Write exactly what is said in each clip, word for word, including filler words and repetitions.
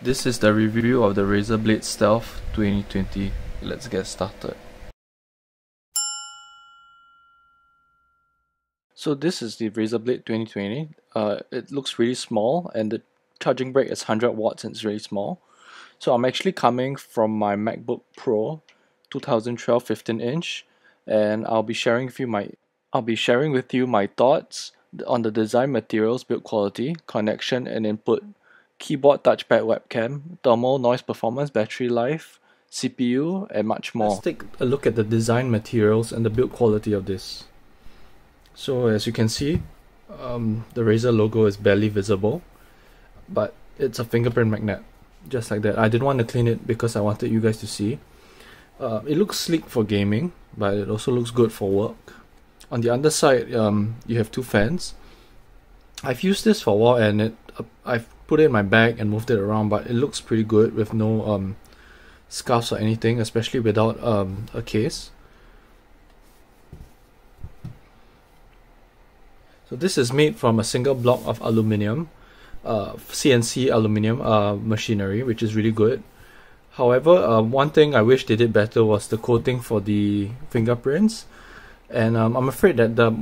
This is the review of the Razer Blade Stealth twenty twenty. Let's get started. So this is the Razer Blade twenty twenty. Uh, it looks really small, and the charging brick is one hundred watts and it's really small. So I'm actually coming from my MacBook Pro twenty twelve fifteen inch, and I'll be sharing with you my I'll be sharing with you my thoughts on the design, materials, build quality, connection and input, keyboard, touchpad, webcam, thermal, noise performance, battery life, C P U, and much more. Let's take a look at the design, materials, and the build quality of this. So as you can see, um, the Razer logo is barely visible, but it's a fingerprint magnet, just like that. I didn't want to clean it because I wanted you guys to see. Uh, it looks sleek for gaming, but it also looks good for work. On the underside, um, you have two fans. I've used this for a while, and it uh, I've put it in my bag and moved it around, but it looks pretty good with no um, scuffs or anything, especially without um, a case. So this is made from a single block of aluminium, uh, C N C aluminium uh, machinery, which is really good. However, uh, one thing I wish they did better was the coating for the fingerprints, and um, I'm afraid that the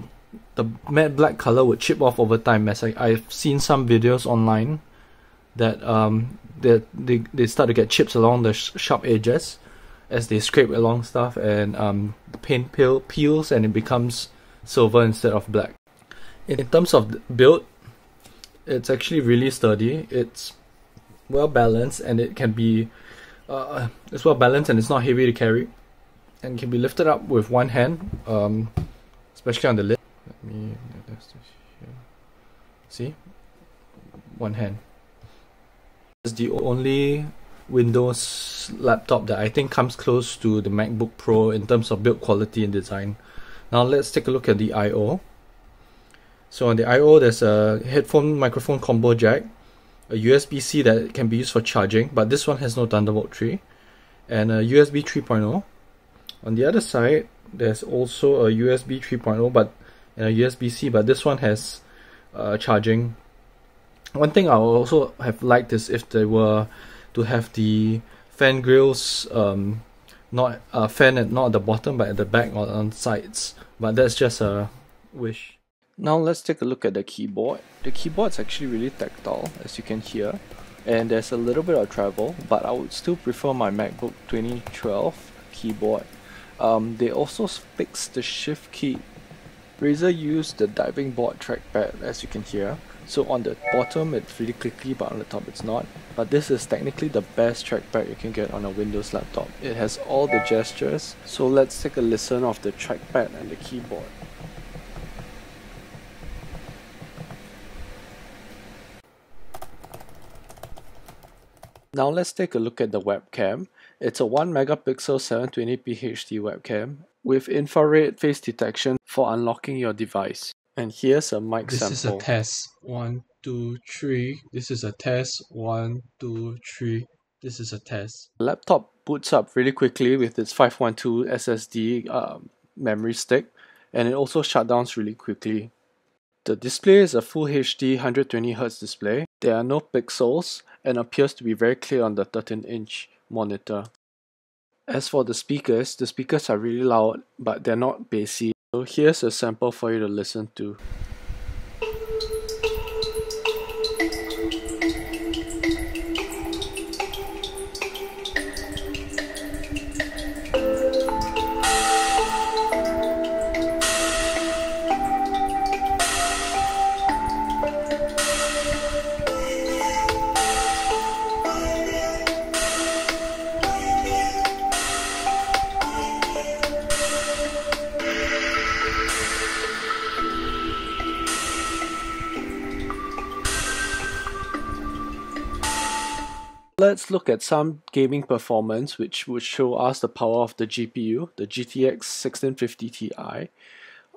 the matte black color would chip off over time. As I, I've seen some videos online that um that they, they start to get chips along the sh sharp edges as they scrape along stuff, and um the paint peel peels and it becomes silver instead of black. In, in terms of build, it's actually really sturdy. It's well balanced and it can be uh, it's well balanced and it's not heavy to carry, and can be lifted up with one hand, um, especially on the lid. Let me this here. See, one hand. It's the only Windows laptop that I think comes close to the MacBook Pro in terms of build quality and design. Now let's take a look at the I O. So on the I O, there's a headphone microphone combo jack, a U S B C that can be used for charging, but this one has no Thunderbolt three, and a U S B three point oh. On the other side, there's also a U S B three point oh, but and a U S B C, but this one has uh, charging. One thing I also have liked is if they were to have the fan grills, um, not uh, fan at not at the bottom, but at the back or on sides. But that's just a wish. Now let's take a look at the keyboard. The keyboard's actually really tactile, as you can hear, and there's a little bit of travel, but I would still prefer my MacBook twenty twelve keyboard. Um, they also fixed the shift key. Razer used the diving board trackpad, as you can hear. So on the bottom it's really clicky, but on the top it's not. But this is technically the best trackpad you can get on a Windows laptop. It has all the gestures. So let's take a listen of the trackpad and the keyboard. Now let's take a look at the webcam. It's a one megapixel seven twenty p H D webcam with infrared face detection for unlocking your device. And here's a mic sample. This is a test. One, two, three. This is a test. One, two, three. This is a test. The laptop boots up really quickly with its five twelve S S D um, memory stick, and it also shut down really quickly. The display is a full H D one hundred twenty hertz display. There are no pixels and appears to be very clear on the thirteen inch monitor. As for the speakers, the speakers are really loud, but they're not bassy. So here's a sample for you to listen to. Let's look at some gaming performance, which would show us the power of the G P U, the G T X sixteen fifty T I.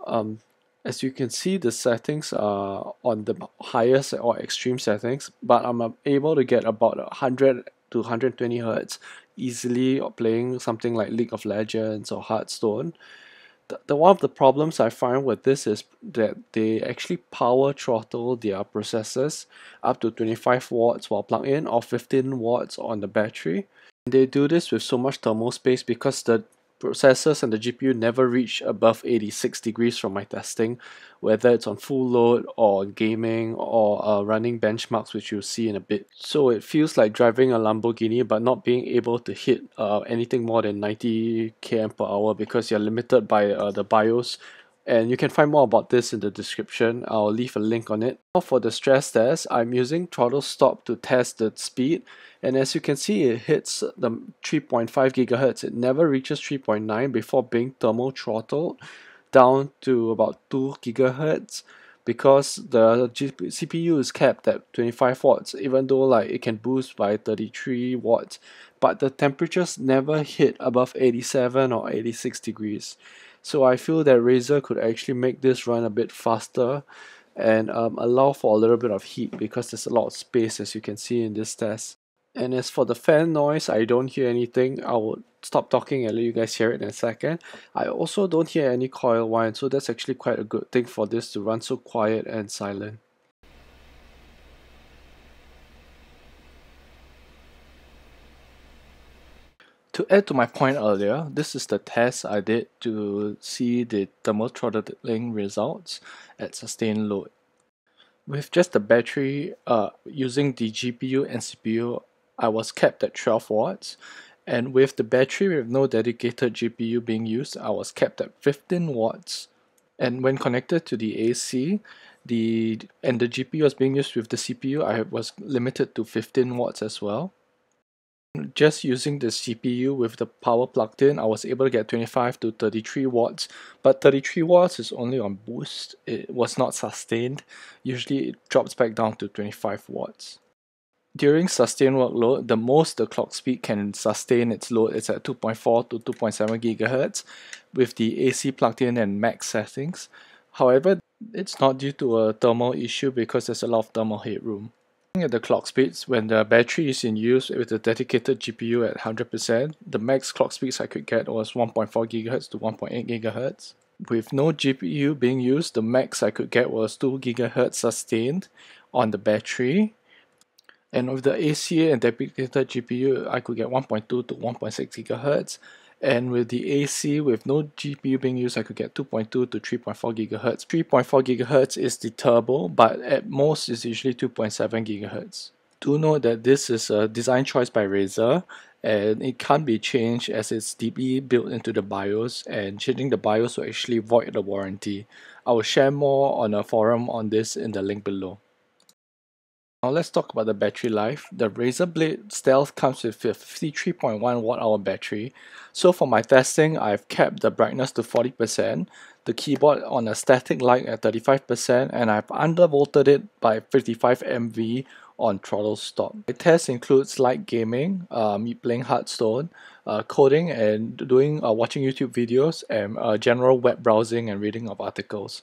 Um, as you can see, the settings are on the highest or extreme settings, but I'm able to get about one hundred to one hundred twenty hertz easily playing something like League of Legends or Hearthstone. the, the one of the problems I find with this is that they actually power throttle their processors up to twenty-five watts while plugged in, or fifteen watts on the battery. And they do this with so much thermal space because the processors and the G P U never reach above eighty-six degrees from my testing, whether it's on full load or gaming or uh, running benchmarks, which you'll see in a bit. So it feels like driving a Lamborghini but not being able to hit uh, anything more than ninety kilometers per hour because you're limited by uh, the BIOS. And you can find more about this in the description. I'll leave a link on it. Now for the stress test, I'm using throttle stop to test the speed. And as you can see, it hits the three point five gigahertz. It never reaches three point nine before being thermal throttled down to about two gigahertz because the C P U is capped at twenty-five watts, even though like it can boost by thirty-three watts. But the temperatures never hit above eighty-seven or eighty-six degrees. So I feel that Razer could actually make this run a bit faster and um, allow for a little bit of heat because there's a lot of space, as you can see in this test. And as for the fan noise, I don't hear anything. I will stop talking and let you guys hear it in a second. I also don't hear any coil whine, so that's actually quite a good thing for this to run so quiet and silent. To add to my point earlier, this is the test I did to see the thermal throttling results at sustained load. With just the battery, uh, using the G P U and C P U, I was capped at twelve watts, and with the battery with no dedicated G P U being used, I was capped at fifteen watts. And when connected to the A C, the and the G P U was being used with the C P U, I was limited to fifteen watts as well. Just using the C P U with the power plugged in, I was able to get twenty-five to thirty-three watts, but thirty-three watts is only on boost. It was not sustained. Usually it drops back down to twenty-five watts. During sustained workload, the most the clock speed can sustain its load is at two point four to two point seven gigahertz with the A C plugged in and max settings. However, it's not due to a thermal issue because there's a lot of thermal headroom. At the clock speeds, when the battery is in use with the dedicated G P U at one hundred percent, the max clock speeds I could get was one point four gigahertz to one point eight gigahertz. With no G P U being used, the max I could get was two gigahertz sustained on the battery. And with the A C and dedicated G P U, I could get one point two to one point six gigahertz. And with the A C with no G P U being used, I could get two point two to three point four gigahertz. three point four gigahertz is the turbo, but at most is usually two point seven gigahertz. Do note that this is a design choice by Razer, and it can't be changed as it's deeply built into the BIOS, and changing the BIOS will actually void the warranty. I will share more on a forum on this in the link below. Now let's talk about the battery life. The Razer Blade Stealth comes with a fifty-three point one watt hour battery. So for my testing, I've kept the brightness to forty percent, the keyboard on a static light at thirty-five percent, and I've undervolted it by fifty-five millivolts on throttle stop. The test includes light gaming, um, playing Hearthstone, uh, coding and doing uh, watching YouTube videos, and uh, general web browsing and reading of articles.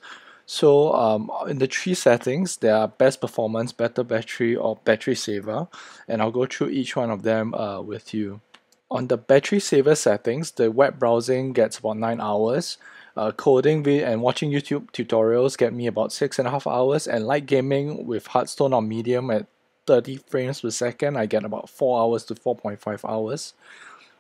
So um, in the three settings, there are best performance, better battery, or battery saver, and I'll go through each one of them uh, with you. On the battery saver settings, the web browsing gets about nine hours, uh, coding and watching YouTube tutorials get me about six and a half hours, and light gaming with Hearthstone on medium at thirty frames per second, I get about four hours to four point five hours.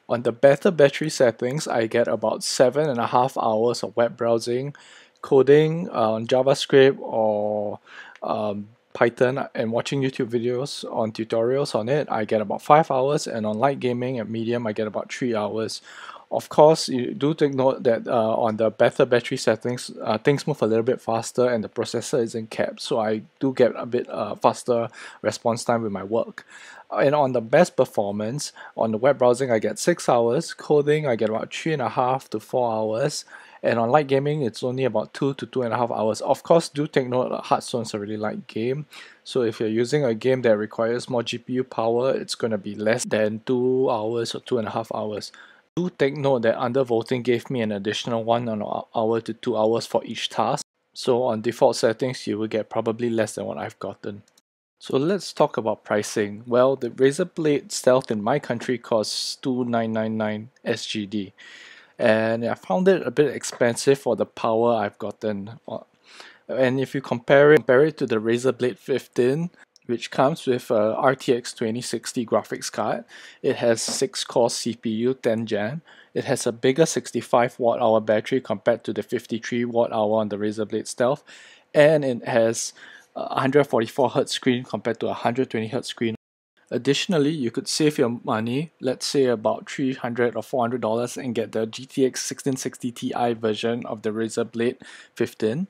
On the better battery settings, I get about seven and a half hours of web browsing, coding uh, on JavaScript or um, Python, and watching YouTube videos on tutorials on it, I get about five hours, and on light gaming at medium I get about three hours. Of course, you do take note that uh, on the better battery settings, uh, things move a little bit faster and the processor isn't capped, so I do get a bit uh, faster response time with my work. And on the best performance, on the web browsing I get six hours, coding I get about three and a half to four hours, and on light gaming, it's only about two to two and a half hours. Of course, do take note that Hearthstone is a really light game. So if you're using a game that requires more G P U power, it's going to be less than two hours or two and a half hours. Do take note that undervolting gave me an additional one hour to two hours for each task. So on default settings, you will get probably less than what I've gotten. So let's talk about pricing. Well, the Razer Blade Stealth in my country costs two thousand nine hundred ninety-nine S G D. and I found it a bit expensive for the power I've gotten. And if you compare it, compare it to the Razer Blade fifteen, which comes with a R T X twenty sixty graphics card. It has six core C P U, ten gen. It has a bigger sixty-five watt hour battery compared to the fifty-three watt hour on the Razer Blade Stealth. And it has a one hundred forty-four hertz screen compared to a one hundred twenty hertz screen. Additionally, you could save your money, let's say about three hundred or four hundred dollars, and get the G T X sixteen sixty T I version of the Razer Blade fifteen.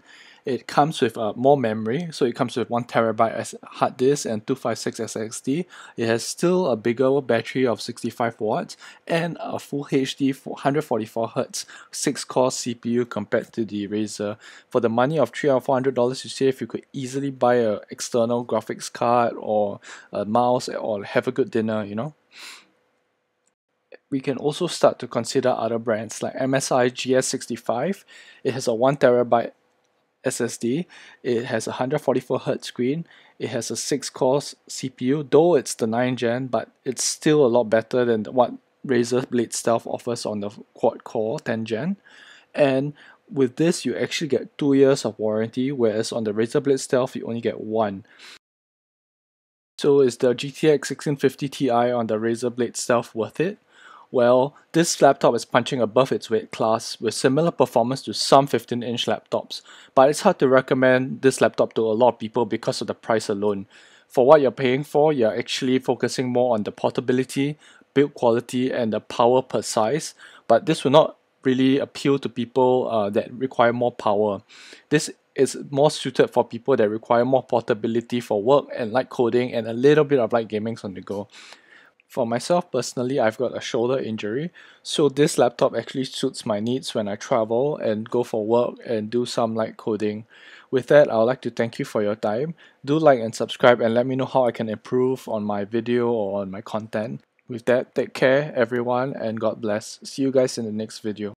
It comes with uh, more memory, so it comes with one terabyte hard disk and two fifty-six S S D. It has still a bigger battery of sixty-five watts and a full H D one hundred forty-four hertz six core C P U compared to the Razer. For the money of three hundred or four hundred dollars you save, you could easily buy an external graphics card or a mouse or have a good dinner, you know. We can also start to consider other brands like M S I G S sixty-five. It has a one terabyte S S D, it has a one hundred forty-four hertz screen, it has a six core C P U, though it's the nine gen, but it's still a lot better than what Razer Blade Stealth offers on the quad-core ten gen. And with this, you actually get two years of warranty, whereas on the Razer Blade Stealth, you only get one. So is the G T X sixteen fifty T I on the Razer Blade Stealth worth it? Well, this laptop is punching above its weight class with similar performance to some fifteen inch laptops, but it's hard to recommend this laptop to a lot of people because of the price alone. For what you're paying for, you're actually focusing more on the portability, build quality, and the power per size, but this will not really appeal to people uh, that require more power. This is more suited for people that require more portability for work and light coding and a little bit of light gaming on the go. For myself personally, I've got a shoulder injury, so this laptop actually suits my needs when I travel and go for work and do some light coding. With that, I would like to thank you for your time. Do like and subscribe and let me know how I can improve on my video or on my content. With that, take care everyone and God bless. See you guys in the next video.